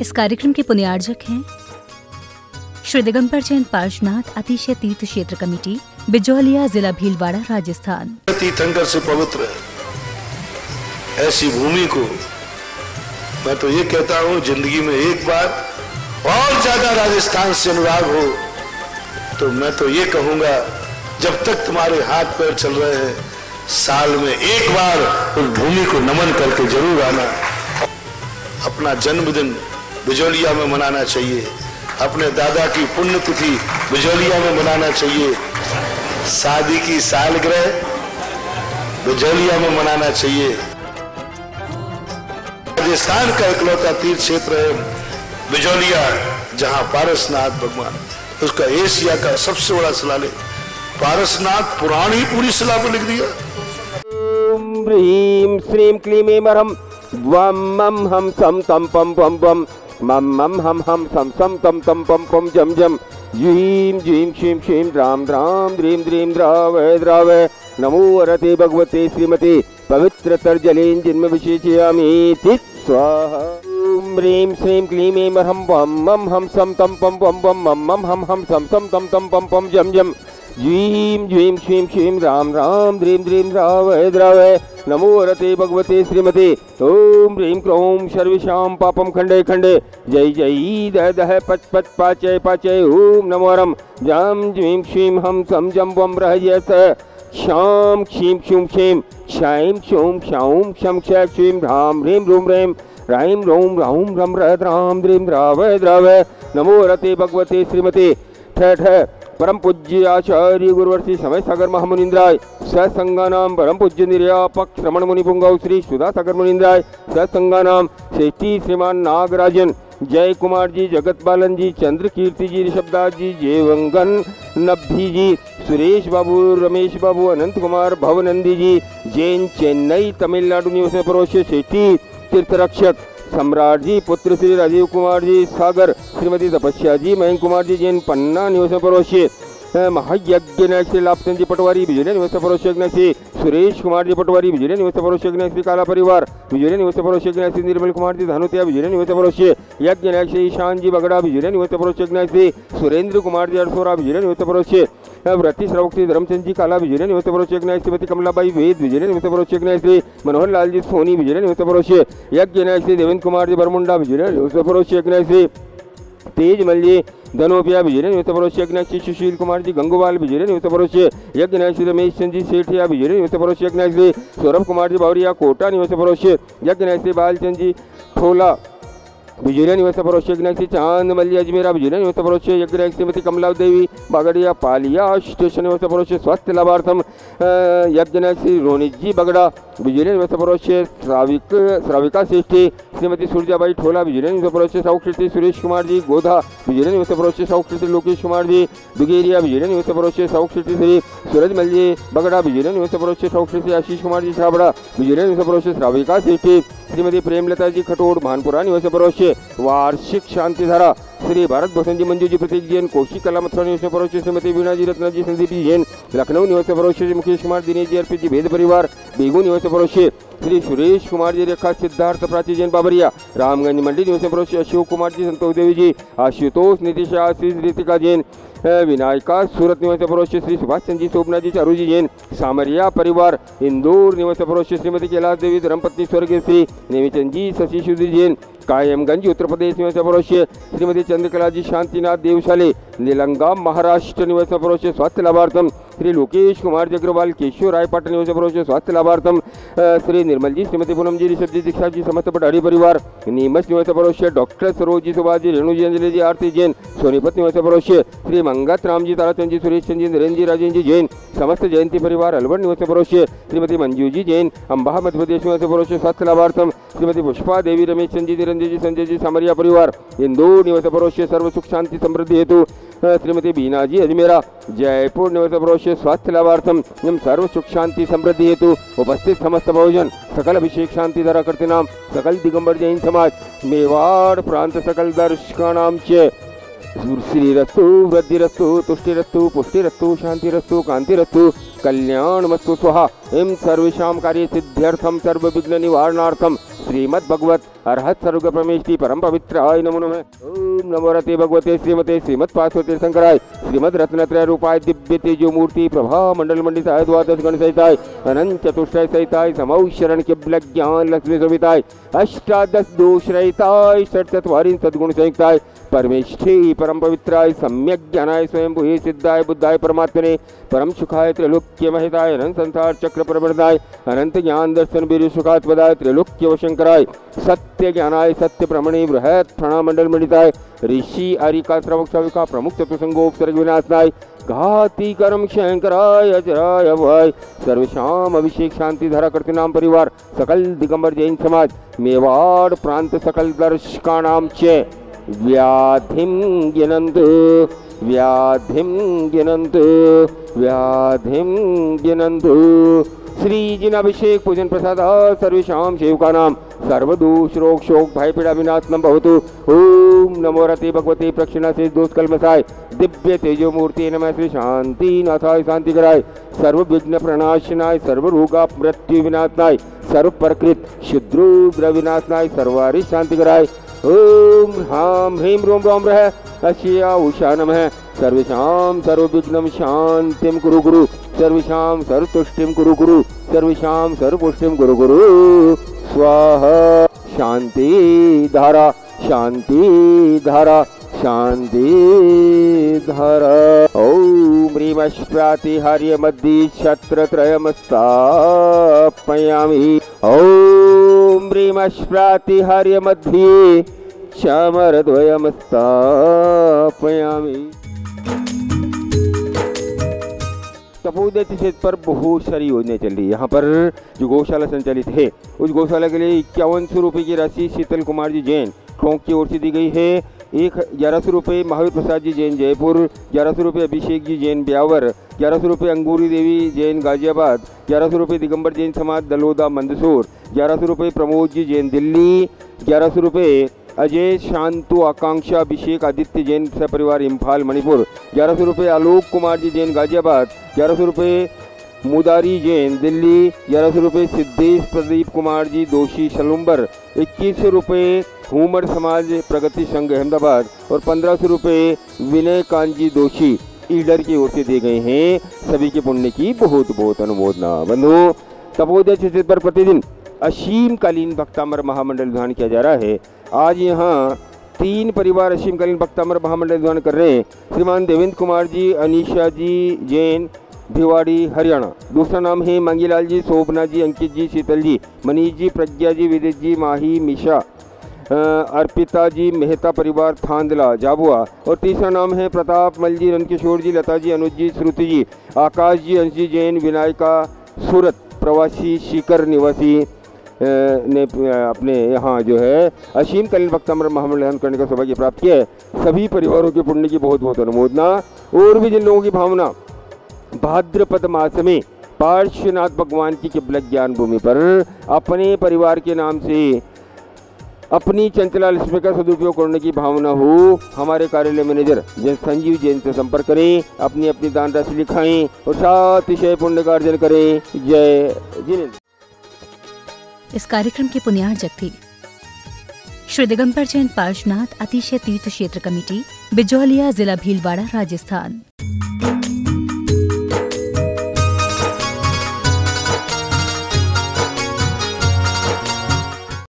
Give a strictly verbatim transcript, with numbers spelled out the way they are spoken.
इस कार्यक्रम के पुण्यार्जक हैं श्री दिगंबर जैन पार्श्वनाथ अतिशय तीर्थ क्षेत्र कमेटी बिजौलियां जिला भीलवाड़ा राजस्थान। तीर्थंकर से पवित्र ऐसी भूमि को मैं तो ये कहता हूँ जिंदगी में एक बार और ज्यादा राजस्थान से अनुराग हो तो मैं तो ये कहूँगा जब तक तुम्हारे हाथ पैर चल रहे हैं साल में एक बार उस भूमि को नमन करके जरूर आना। अपना जन्मदिन बिजौलिया में मनाना चाहिए, अपने दादा की पुण्यतिथि बिजौलिया में मनाना चाहिए, शादी की सालगिरह बिजौलिया में मनाना चाहिए। राजस्थान का इकलौता तीर्थ क्षेत्र है बिजौलिया, जहाँ पार्श्वनाथ भगवान उसका एशिया का सबसे बड़ा शिलालेख पार्श्वनाथ पुराण ही पूरी शिला पर लिख दिया। ह्रीम श्रीम क्लीम एमरम वम मम हम सम तम पम पम पम मम मम हम हम सम सम तम तम पम पम जम जम युम जुम शीम शीम राम राम द्रीम द्रीम द्रावय द्रावय नमो अरते भगवते श्रीमते पवित्र तर्जलेन जिन्म विशेषयामीति स्वाहा। ओम रीम श्रीम क्लीम ऐम हम वम मम हम सम तम पम पम पम मम मम हम हम सम सम तम तम पम पम जम जम जीम जीम शीम शीम राम राम द्रीम द्रीम द्रावय द्रावय नमो रते भगवते श्रीमते ओम ह्रीं क्रोम सर्वेषां पापम खंडे खंडे जय जय दह दह पच पच पाचय पाचय ओम नमोरम जाम जीम शीम हम सम जम वम रह यस श्याम क्षीम क्षूम क्षेम क्षाइम क्षौम क्षाऊम क्षम क्ष क्षीम ह्राम ह्रीं रूम रेम राइम रोम राहूम रम रह राम द्रीम द्रावय द्रावय नमो रते भगवते श्रीमते ठठ परम पूज्य आचार्य गुरुवर्षि समय सागर महामुनिंद्राय सत्संगानाम परम पूज्य निर्यापक श्रमण मुनिपुंगव श्री सुधा सागर मुनिंद्राय सत्संगानाम श्रेष्ठी श्रीमान नागराजन जय कुमार जी जगत बालन जी चंद्र कीर्ति जी ऋषभदास जी जयवंगन नब्भी जी सुरेश बाबू रमेश बाबू अनंत कुमार भवनंदी जी जैन चेन्नई तमिलनाडु निवास में परोश शेट्टी तीर्थरक्षक सम्राट जी पुत्र श्री राजीव कुमार जी सागर श्रीमती तपस्या जी महेंद्र कुमार जी जैन पन्ना निवास परोश्य महायज्ञ श्री लाभचंद जी पटवारी बिजौलिया निवास परोश्य श्री सुरेश कुमार जी पटवारी बिजौलिया निवास परोश्य श्री काला परिवार बिजौलिया निवास परोश्य श्री निर्मल कुमार जी धानोतिया बिजौलिया निवास परोश्य यज्ञ श्री ईशान जी बगड़ा बिजौलिया निवास परोश्य श्री सुरेन्द्र कुमार जी अरसोरा बिजौलिया निवास परोश्य व्रति श्रावक्ति धर्मचंद जी काला बिजौलिया निवास परोश्य श्रीमती कमला भाई वेद बिजौलिया निवास परोश्य श्री मनोहर लाल जी सोनी बिजौलिया निवास परोश्य यज्ञ श्री देवेंद्र कुमार जी बरमुंडा बिजौलिया निवास परोश्य श्री तेजमल जी धनोपिया बिजौलिया निवास परोश्य श्री सुशील कुमार जी गंगोवाल बिजौलिया निवास परोश्य यज्ञ श्री रमेश चंद जी सेठिया बिजौलिया निवास परोश्य श्री सौरभ कुमार जी बावरिया कोटा निवास परोश्य यज्ञ श्री बालचंद जी ठोला बिजौलिया निवास परोश्य श्री चांद मल्ली अजमेरा बिजौलिया निवास परोश्य यज्ञ श्रीमती कमला देवी बागड़िया पालिया स्टेशन निवास परोश्य स्वास्थ्य लाभार्थम यज्ञ श्री रोनित जी बगड़ा बिजौलिया निवास परोश्य श्राविक श्राविका श्रेष्ठी श्रीमती सुरजाबाई ठोला बिजौलिया निवास परोश्य सौक्षी सुरेश कुमार जी गोधा बिजौलिया निवास परोश्य सौक्षी लोकेश कुमार जी दुगेरिया बिजौलिया निवास परोश्य सौक्षी श्री सूरज मल्ली बगड़ा बिजौलिया निवास परोश्य सौक्षी श्री आशीष कुमार जी छाबड़ा बिजौलिया निवास परोश्य श्राविका श्रेष्ठी श्रीमती प्रेमलता जी खटोड़ भानपुरा निवास परोश्य वार्षिक शांतिधारा श्री भारत भूषण जी मंजू जी प्रतीक जैन कोशी कला मथुरा निवास परोश्य श्रीमती वीणा जी रत्ना जी संदीप जी जैन लखनऊ निवास परोश्य मुकेश कुमार दिनेश जी अर्पित जी भेद परिवार बेगू निवास परोश्य श्री सुरेश कुमार जी रेखा सिद्धार्थ प्राची जैन बाबरिया रामगंज मंडी निवास परोश्य अशोक कुमार जी संतोष देवी जी आशुतोष नीतिश आशीष रीतिका जैन विनायका सूरत निवास परोश्य श्री सुभाष चंद जी शोभना जी चारूजी जैन सामरिया परिवार इंदौर निवास परोश्य श्रीमती कैलाश देवी धर्मपत्नी स्वर्गीय श्री नेमीचंद जी शशि सुधीर जैन कायमगंज उत्तर प्रदेश निवास परोश्य श्रीमती चंद्रकला जी शांतिनाथ देवशाले निलंगा महाराष्ट्र निवास परोश्य स्वास्थ्य लाभार्थम श्री लोकेश कुमार जग्रवाल केशव राय पाटन निवास परोश्य स्वास्थ्य लाभार्थम श्री निर्मल जी श्रीमती पूनम जी ऋषभ जी दीक्षा जी समस्त पटारी परिवार नीमच निवास परोश्य डॉक्टर सरोज जी सुभाष जी रेणु जी अंजलि जी आरती जैन सोनीपत निवास परोश्य श्री मंगत राम जी ताराचंद जी सुरेश चंद जी नरेंद्र जी राजेंद्र जी जैन समस्त जयंती परिवार अलवर निवास परोश्य श्रीमती मंजू जी जैन अम्बाह मध्यप्रदेश निवास परोश्य स्वास्थ्य लाभार्थम श्रीमती पुष्पा देवी रमेश चंद जी निरंजन जी संजय जी सामरिया परिवार इंदौर निवास परोश्य सर्व सुख शांति समृद्धि हेतु श्रीमती बीना जी अजमेरा जयपुर निवास परोश्य स्वास्थ्य लाभार्थम एवं सर्व सुख शांति समृद्धि हेतु उपस्थित समस्त भोजन सकल अभिषेक शांति धारा करते नाम सकल दिगंबर जैन समाज मेवाड़ प्रांत सकल दर्शकाणाम च श्रीरस्तु वृद्धिरस्तु तुष्टिरस्तु पुष्टिरस्तु शांतिरस्तु कांतिरस्तु कल्याणमस्तु स्वाहा। एम सर्वेषां कार्य सिद्ध्यर्थं सर्वविघ्न निवारणार्थं श्रीमद्भगवत् अर्हत् सर्ग प्रमेष्टि परम पवित्राय नमो नमः। ओम नमो रते भगवते श्रीमते श्रीमत्पार्श्वते शंकराय श्रीमद् रत्नत्रय रूपाय दिव्य तेजो मूर्ति प्रभा मंडल मंडिताय द्वादश गण सहिताय अनंत चतुष्टय सहिताय समौ शरण केवल ज्ञान लक्ष्मी शोभिताय अष्टादश दोषरहिताय षट चत्वारिंश सद्गुण संयुक्ताय परमेष्ठे परम पवित्राय सम्यक ज्ञानाय स्वयंभुवे सिद्धाय बुद्धाय परमात्मने परम सुखाय त्रैलोक्य महिताय अनंत संसार चक्र प्रवर्तनाय अनंत ज्ञान दर्शन बीर सुखात्पदाय त्रैलोक्य वशंकराय सत्य ज्ञानाय सत्य प्रमणे बृहत् प्रणामंडल मंडिताय ऋषि अरिका श्रवक श्रविका प्रमुख चतुसंगोपसर्ग विनाशनाय घाती कर्म शंकराय अजराय अभय सर्वेषां अभिषेक शांति धारा कृतिनाम परिवार सकल दिगंबर जैन समाज मेवाड़ प्रांत सकल दर्शकाणाम च व्याधिं गिनन्तु व्याधिं गिनन्तु व्याधिं गिनन्तु। श्री जिन अभिषेक पूजन प्रसाद सर्वेषां सेवकानां सर्वदोष रोग शोक भय पीड़ा विनाशनं भवतु। ओम नमो रते भगवते प्रक्षिणा से दोष कल्मसाय दिव्य तेजो मूर्ति नमः श्री शांति नाथाय शांति कराय सर्व विघ्न प्रणाशनाय सर्व रोगा मृत्यु विनाशनाय सर्व प्रकृत शुद्रो विनाशनाय सर्वारि शांति कराय। ओम ह्रां ह्रीं रोम रोम रह अशिया उषा नमः सर्वेषां सर्वविघ्नं शांतिं कुरु कुरु सर्वेषां सर्वतुष्टिं कुरु कुरु सर्वेषां सर्वपुष्टिं कुरु कुरु स्वाहा। शांति धारा शांति धारा शांति धारा। ओम ह्रीं अष्टातिहार्य मध्ये छत्रत्रयं स्थापयामि। ओम ह्रीं अष्टातिहार्य मध्ये चामरद्वयं स्थापयामि। तपोदय क्षेत्र पर बहुत सारी योजनाएं चल रही है। यहाँ पर जो गौशाला संचालित है उस गौशाला के लिए इक्यावन सौ रुपये की राशि शीतल कुमार जी जैन टोंक की ओर से दी गई है। एक ग्यारह सौ रुपये महावीर प्रसाद जी जैन जयपुर, ग्यारह सौ रुपये अभिषेक जी जैन ब्यावर, ग्यारह सौ रुपये अंगूरी देवी जैन गाजियाबाद, ग्यारह सौ रुपये दिगंबर जैन समाज दलोदा मंदसूर, ग्यारह सौ रुपये प्रमोद जी जैन दिल्ली, ग्यारह सौ रुपये अजय शांतु आकांक्षा अभिषेक आदित्य जैन सपरिवार इम्फाल मणिपुर, ग्यारह सौ रुपये आलोक कुमार जी जैन गाजियाबाद, ग्यारह सौ रुपये मुदारी जैन दिल्ली, ग्यारह सौ रुपये सिद्धेश प्रदीप कुमार जी दोषी शलुम्बर, इक्कीस सौ रुपये हुमर समाज प्रगति संघ अहमदाबाद और पंद्रह सौ रुपये विनय कांत जी दोषी ईडर की ओर से दिए गए हैं। सभी के पुण्य की बहुत बहुत अनुमोदना। बंधु तपोदय क्षेत्र पर प्रतिदिन असीम कालीन भक्तामर महामंडल ध्यान किया जा रहा है। आज यहाँ तीन परिवार असीम कालीन भक्तामर महामंडल ध्यान कर रहे हैं। श्रीमान देवेंद्र कुमार जी अनिशा जी जैन भिवाड़ी हरियाणा, दूसरा नाम है मांगीलाल जी शोभना जी अंकित जी शीतल जी मनीष जी प्रज्ञा जी विदित जी माही मिशा अर्पिता जी मेहता परिवार थांदला जाबुआ और तीसरा नाम है प्रताप मल जी रणकिशोर जी लता जी अनुज जी श्रुति जी आकाश जी अंश जी जैन विनायका सूरत प्रवासी शिकर निवासी ने अपने यहाँ जो है असीम कालीन भक्तामर महामंडल करने का सौभाग्य प्राप्त किया है। सभी परिवारों के पुण्य की बहुत बहुत अनुमोदना। और भी जिन लोगों की भावना भाद्रपद मास में पार्श्वनाथ भगवान की किबला ज्ञान भूमि पर अपने परिवार के नाम से अपनी चंचला लक्ष्मी का सदुपयोग करने की भावना हो, हमारे कार्यालय मैनेजर जैन संजीव जैन से संपर्क करें, अपनी अपनी दान राशि लिखाएं और साथ ही पुण्य का अर्जन करें। जय जिनेन्द्र। इस कार्यक्रम के पुण्यार्जक थे श्री दिगंबर जैन पार्श्वनाथ अतिशय तीर्थ क्षेत्र कमेटी बिजौलिया जिला भीलवाड़ा राजस्थान।